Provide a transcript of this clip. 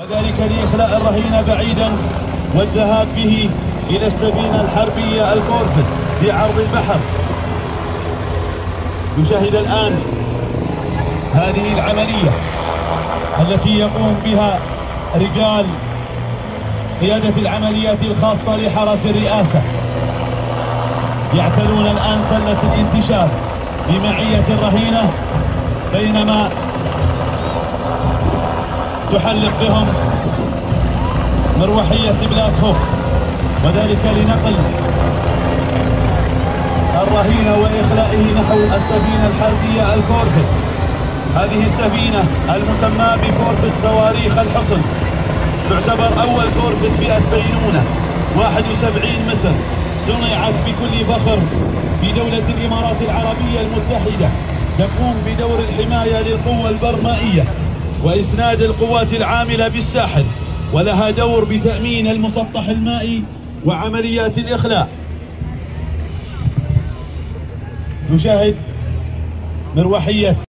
وذلك لإخلاء الرهين بعيدا والذهاب به إلى السفينة الحربية الفورفت في عرض البحر. نشاهد الآن هذه العملية التي يقوم بها رجال قيادة العمليات الخاصة لحرس الرئاسة. يعتلون الآن سلة الانتشار بمعية الرهينة بينما تحلق بهم مروحية بلاد خوف، وذلك لنقل الرهينة وإخلائه نحو السفينة الحربية الفورفت. هذه السفينة المسمى بفورفت صواريخ الحصن تعتبر أول فورفت في أثبينونة 71 متر، صنعت بكل فخر في دولة الإمارات العربية المتحدة، تقوم بدور الحماية للقوة البرمائية وإسناد القوات العاملة بالساحل، ولها دور بتأمين المسطح المائي وعمليات الإخلاء. نشاهد مروحية